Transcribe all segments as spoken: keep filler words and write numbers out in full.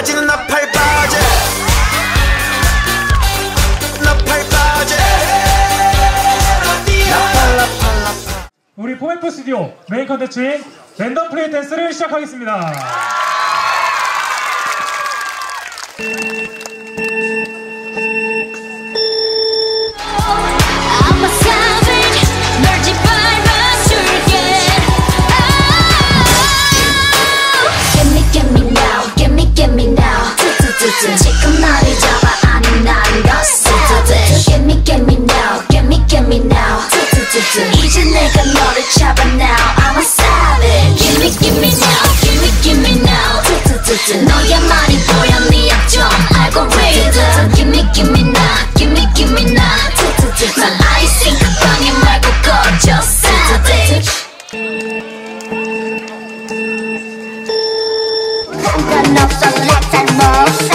빠지는 나팔 바지 나팔 바지 나팔 나팔 나팔. 우리 포엑포 스튜디오 메인 컨텐츠인 랜덤 플레이 댄스를 시작하겠습니다. 지금 나를 잡아 아니 나를 뒀어. Get me get me now, get me get me now. 이제 내가 너를 잡아 now. I'm a savage. Get me get me now, get me get me now. 너야말이 뭐야 네 약점 알고 rhythm. Get me get me now, get me get me now. 난 아이싱 그 방에 말고 꺼져 savage. 상관없어 let's and move.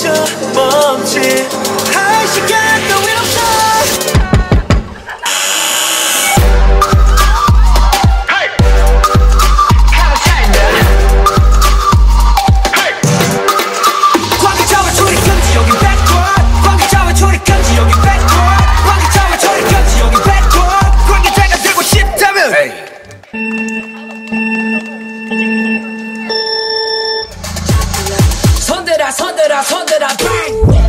멈춰 멈춰 할 시간 따윈 없어. 손들아 손들아 bang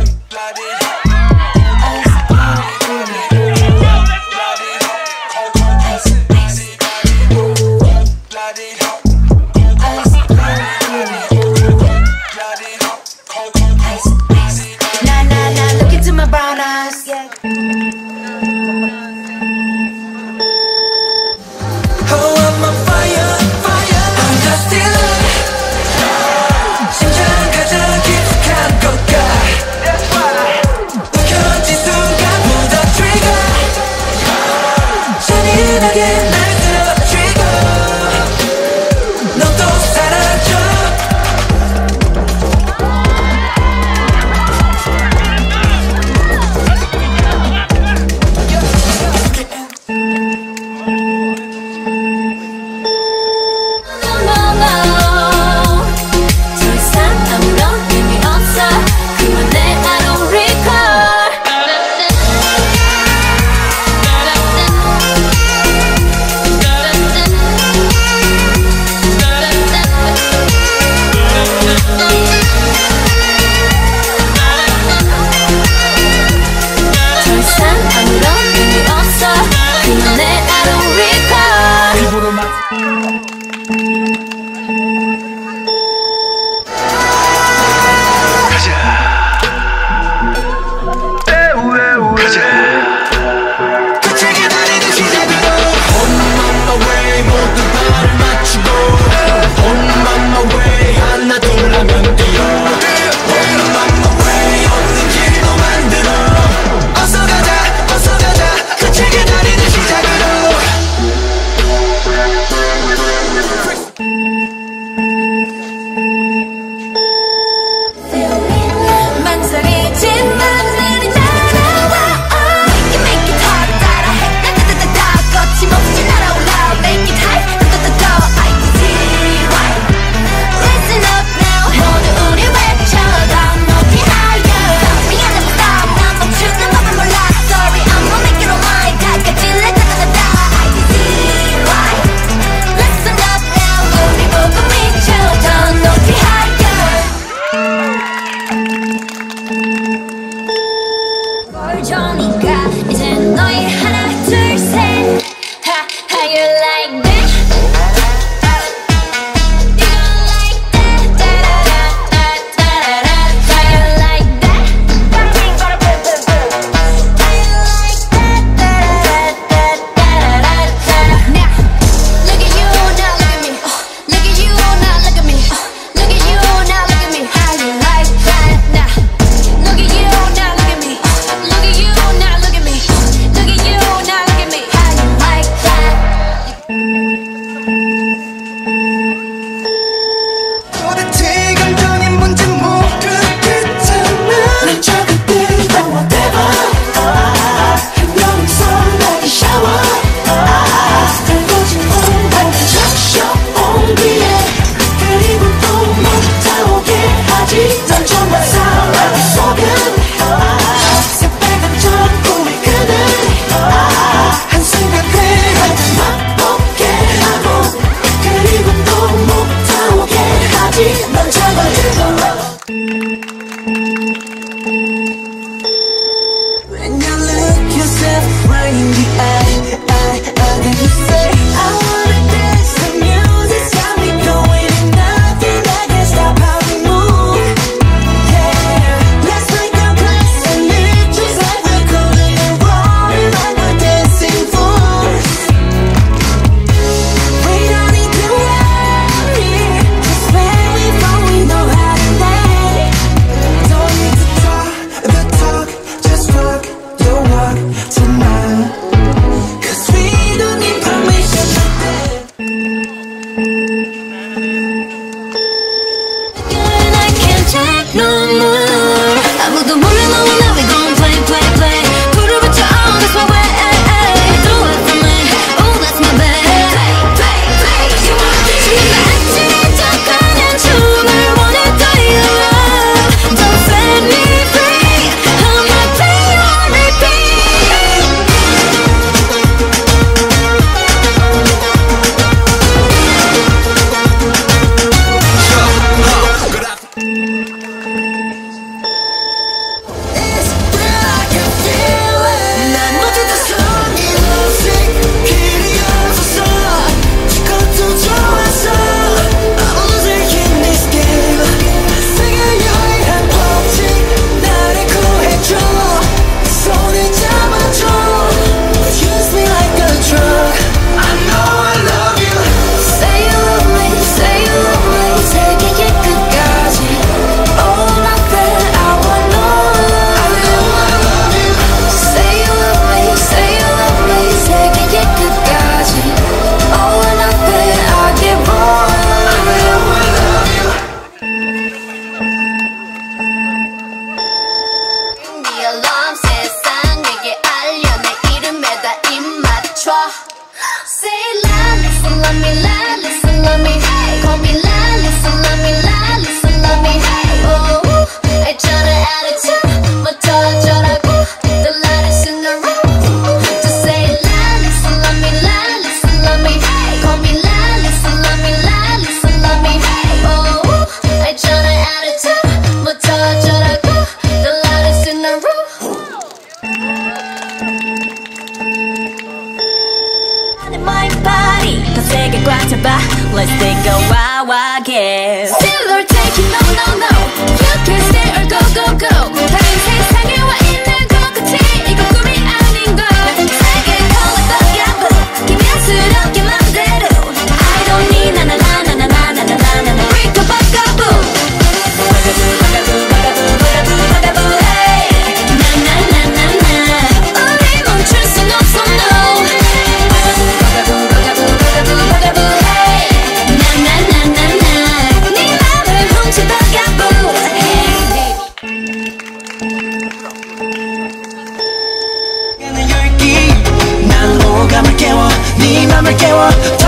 Nah nah nah look into my brown eyes yeah. Oh I'm on fire fire I'm just still 심장 가득 깊숙한 것과 That's why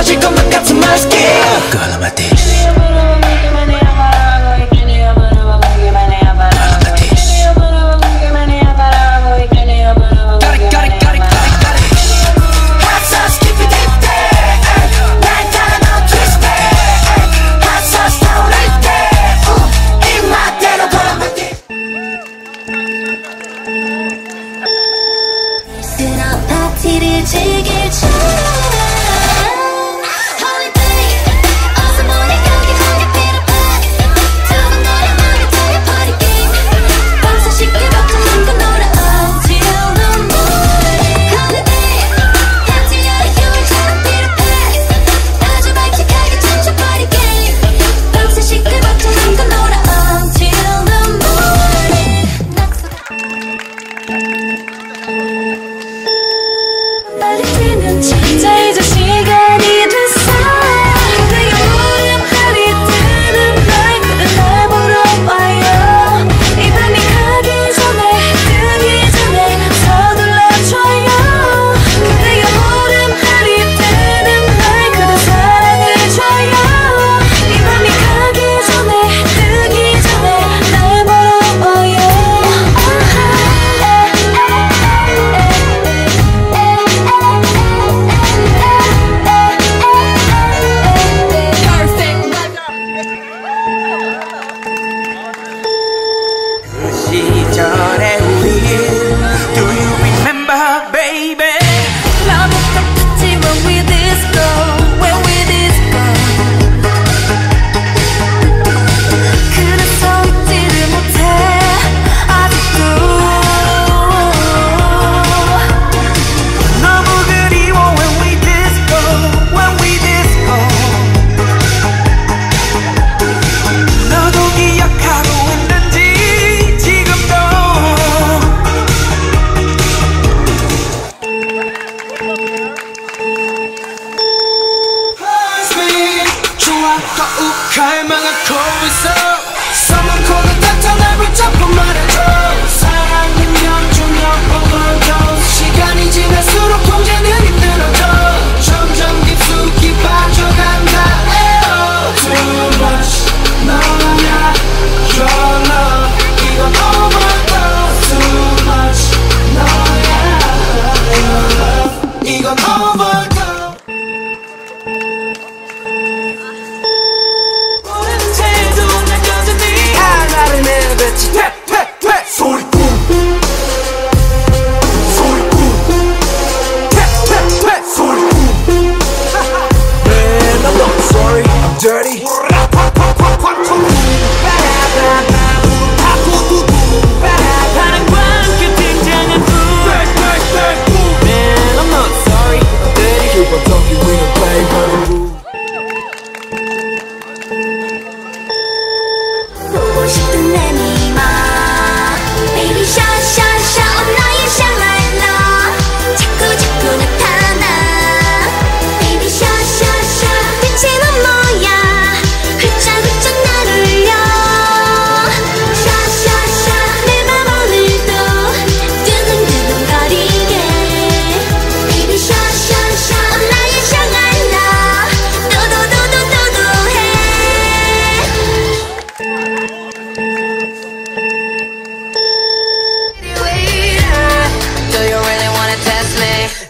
터질 것만 같은 my skin. Girl on my dish.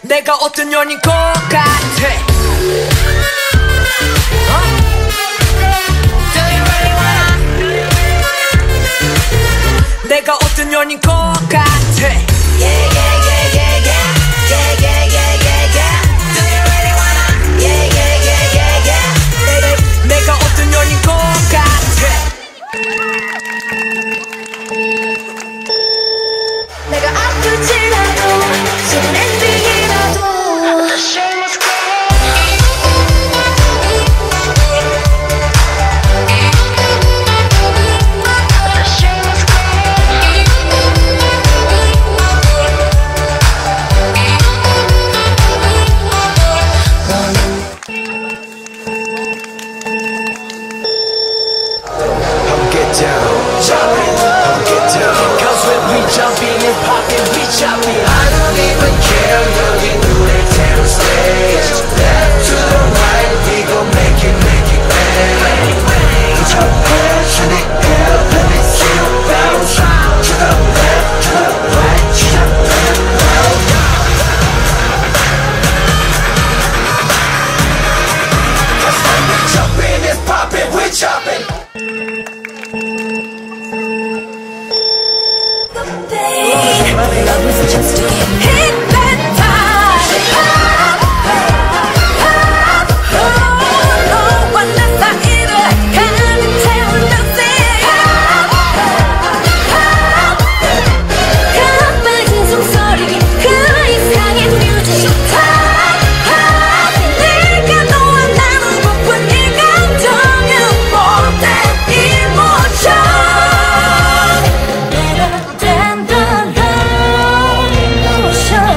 내가 어떤 연인 것 같아. 내가 어떤 연인 것 같아. Yeah, yeah, yeah, yeah, yeah. Yeah, yeah, yeah, yeah, yeah. Do you really wanna? Yeah, yeah, yeah, yeah, yeah. Baby, 내가 어떤 연인 것 같아. 내가 아프지라도 손에 I don't even care, 여기 눈에 태운 stage. Left to the right. just hit that party pop, pop, pop. Oh, oh, 원한다 이래 가득 채운다 씨 가만히 숨소리 그 이상의 뮤직 팝. 내가 너와 나누고픈 이 감정은 못된 이모션. Better than the love emotion.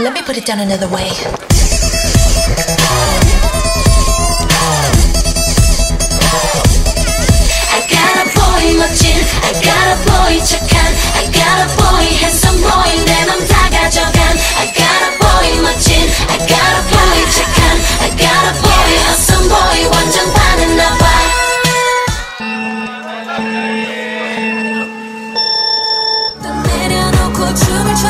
Let me put it down another way. I got a boy 멋진, I got a boy 착한, I got a boy handsome boy 내 맘 다 가져간. I got a boy 멋진, I got a boy 착한, I got a boy awesome boy 완전 반했나 봐. 또 내려놓고 춤을 춰.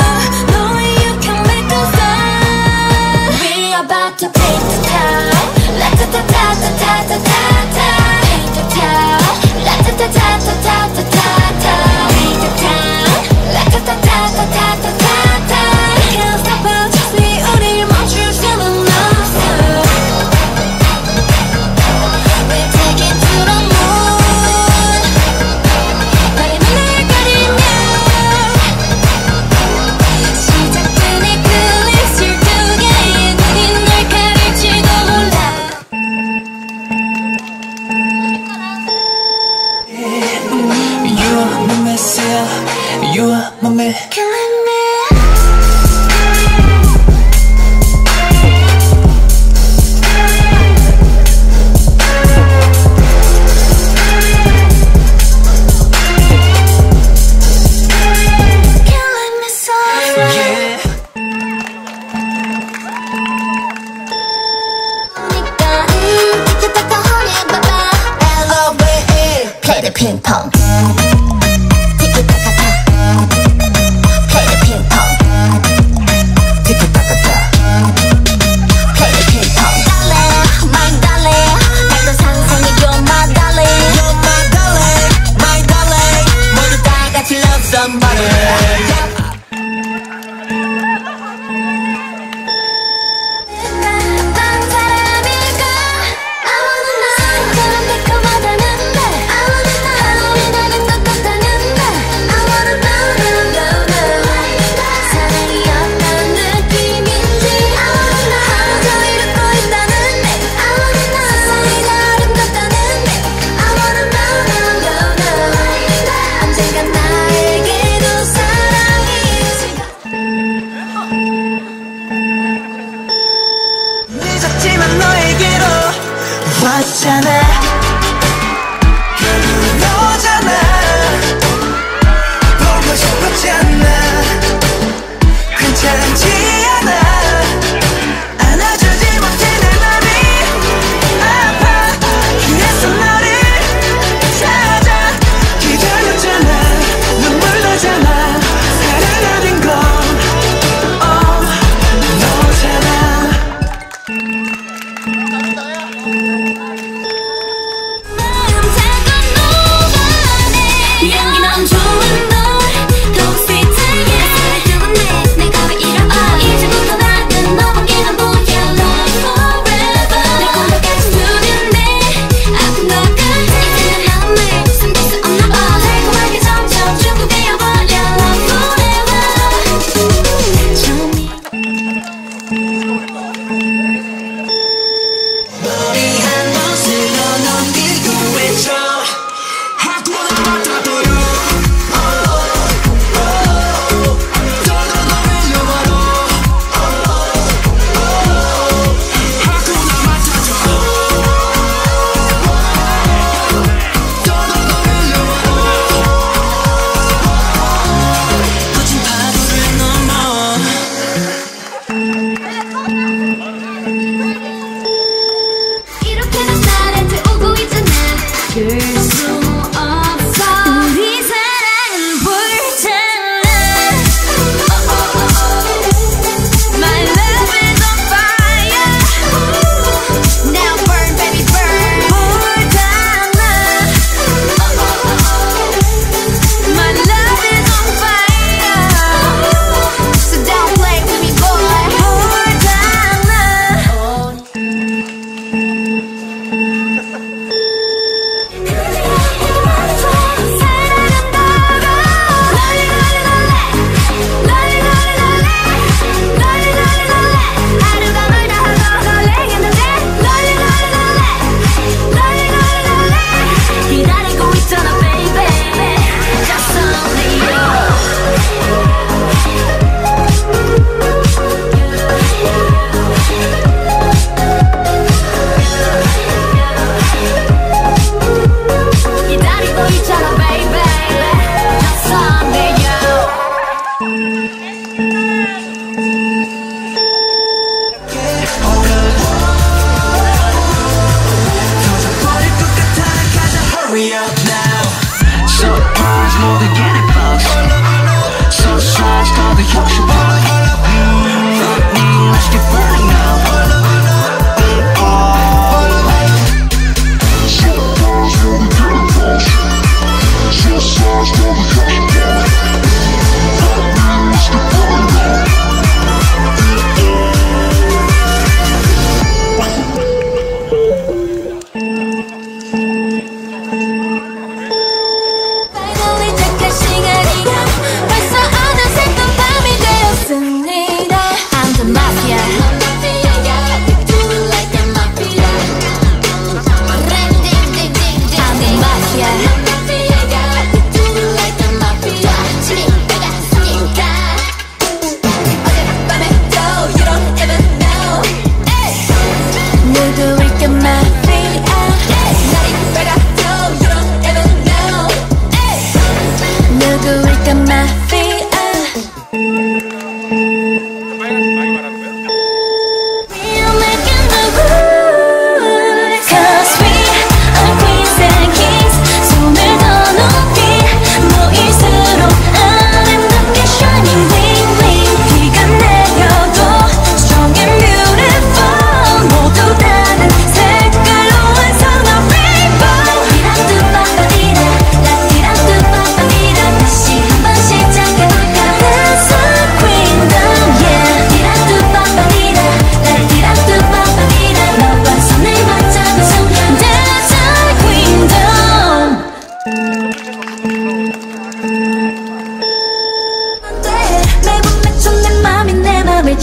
You are my man, killing me. Killing me softly, yeah. L O V E, play the ping pong. 언젠가 나에게도 사랑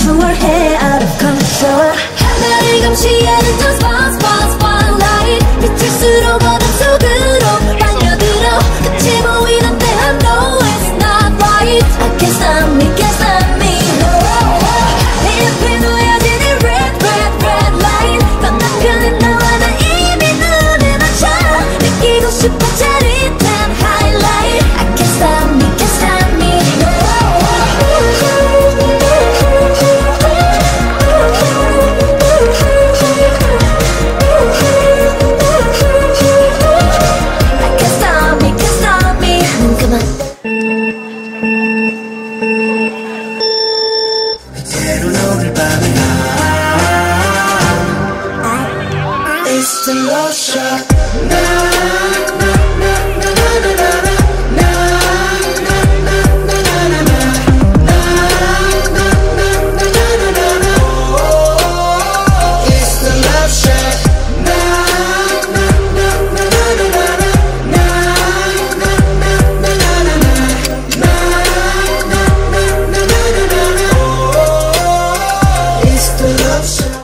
from her hair out of control. 하늘을 감시하는 저 spot spot spotlight 빛일수록 어둠 속으로 빨려들어 끝이 보이는데 I know it's not right. I can't stop me, can't stop me, no. 하필 놓여지는 red red red light 건너편에 나와 나 이미 눈에 맞춰 느끼고 싶어 짜릿한 highlight. I can't stop me, can't stop me, no. It's a love shot. Na na na na na na na na na na na na na na na na na na. It's a love shot. Na na na na na na na na na na na na. It's a love shot.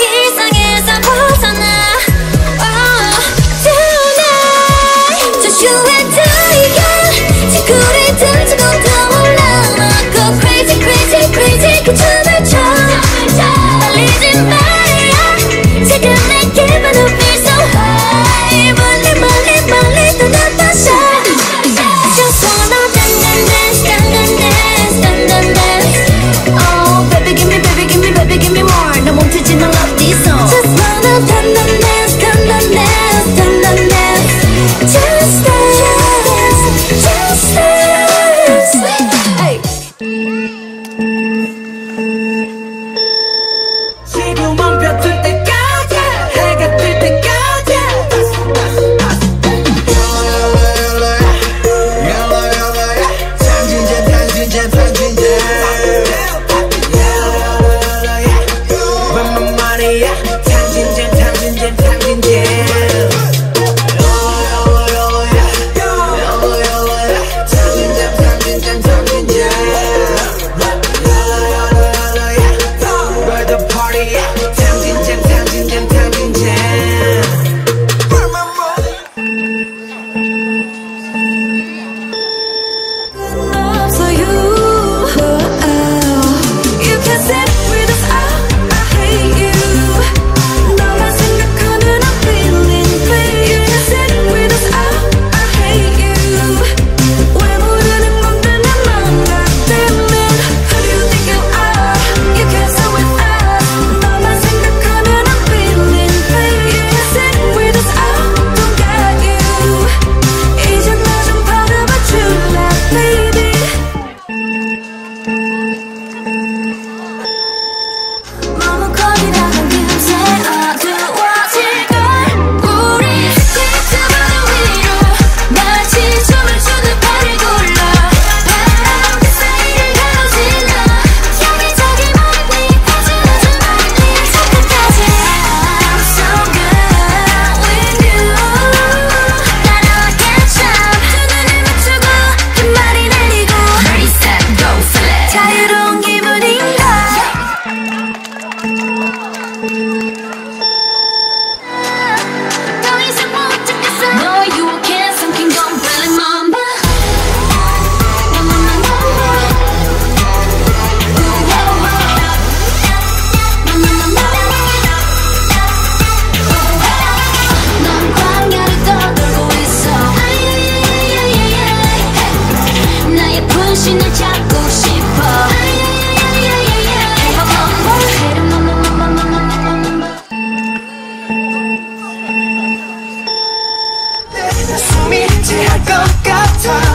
일상에서 벗어나 oh, tonight just you and I. 지구를 던지고 더 올라와 go crazy crazy crazy 그 춤을 춰 떨리지 말야 지금 내게만 I feel so high. 멀리 멀리 멀리 또 나타셔 I just wanna dance dance dance dance dance dance dance. Oh baby give me baby give me baby give me more. 나 멈추진 않아.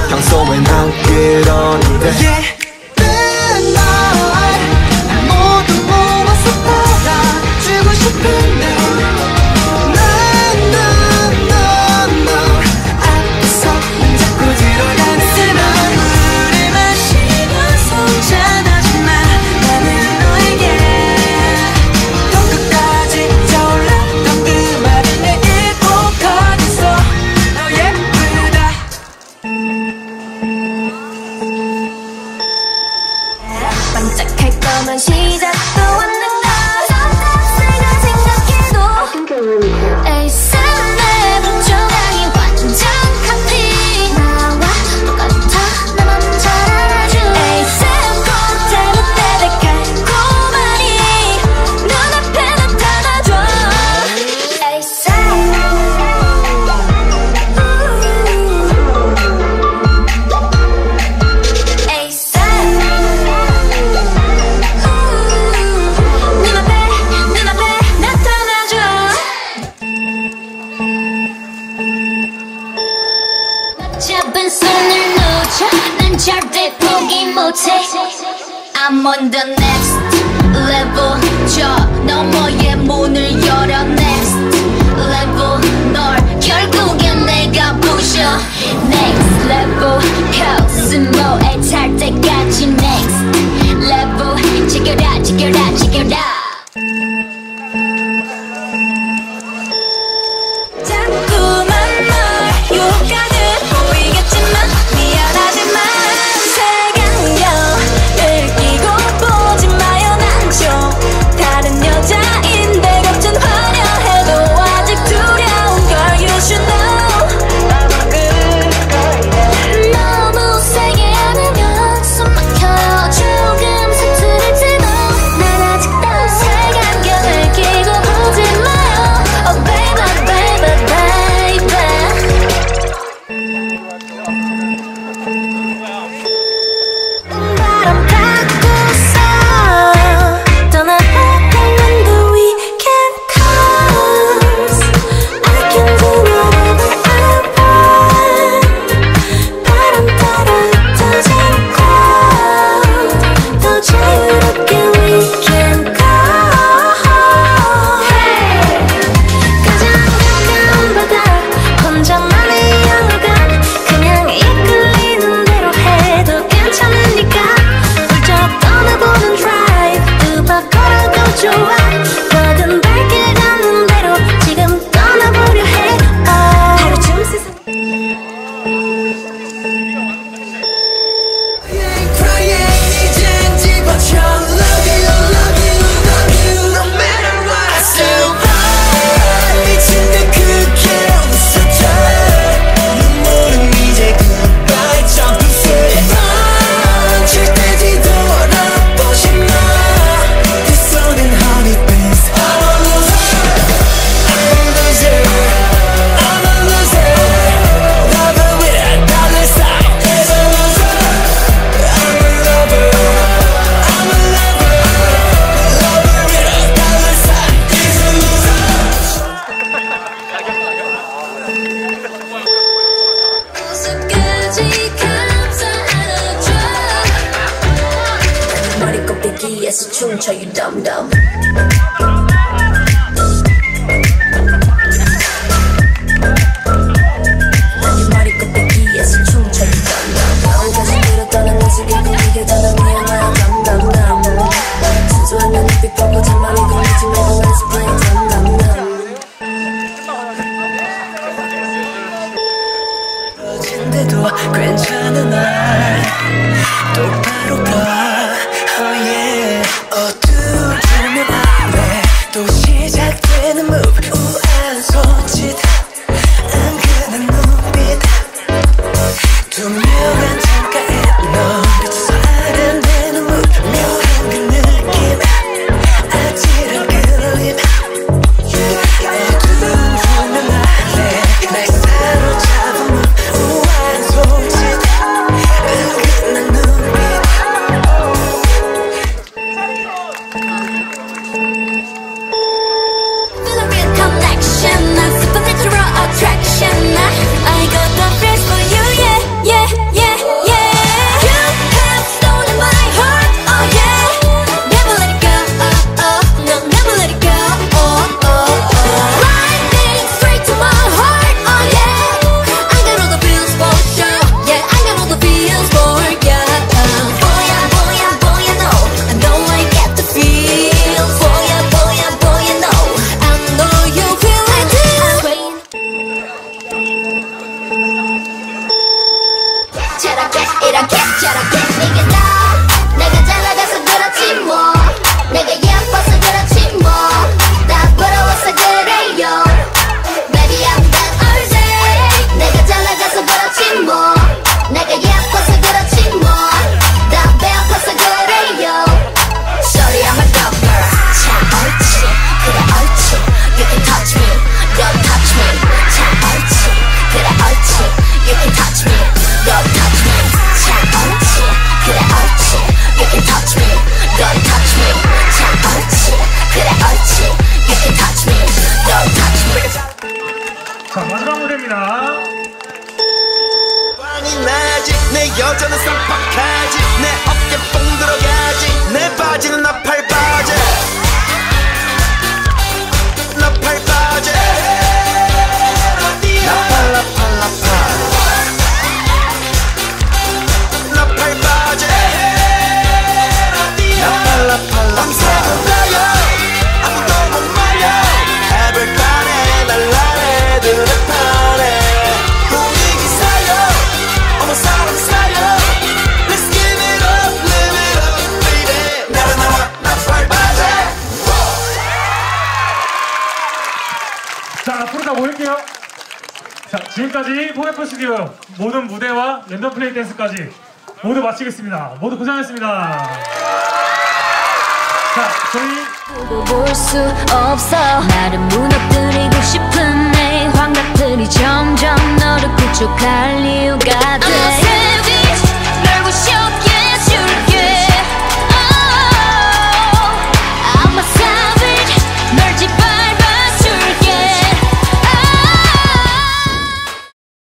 평소엔 안 그러는데 yeah. 맨날 모두 모아서 받아주고 싶은데 나나나나 앞에서 자꾸 뒤로 가는 사람. 물을 마시면서 찾아지 마. 나는 너에게 더 끝까지 차올랐던 그 말을 내일 꼭 하겠어. 너 예쁘다. Thank you. 손을 놓자 난 절대 포기 못해 I'm on the next level 저 너머의 문을 열어 next level 널 결국엔 내가 부셔 next level 코스모에 탈 때까지 next level 지켜라 지켜라 지켜라 머리껍데기에서 춤춰 you dumb dumb 네 머리껍데기에서 춤춰 you dumb dumb 나오까지 들었다는 모습이 이게 다른 미안한 dumb dumb dumb 순수한 내 눈빛 보고 잔말이 걸리지 말고 let's play dumb dumb dumb 떨어진데도 괜찮은 날 똑바로 봐 자, 마지막 무대입니다. 신이 나지 내 여자는 쌍박하지 내 어깨 뽕 들어가지 내 바지는 나팔 바지 나팔 바지 어디야 나팔 나팔 나팔 나팔 바지 어디야 나팔 나팔 나팔 자, 앞으로 다 모일게요. 자, 지금까지 포 엑스 포 스튜디오 모든 무대와 랜덤 플레이 댄스까지 모두 마치겠습니다. 모두 고생하셨습니다. 자, 저희 보고 볼 수 없어 나를 무너뜨리고 싶은 내 환각들이 점점 너를 구축할 이유가 돼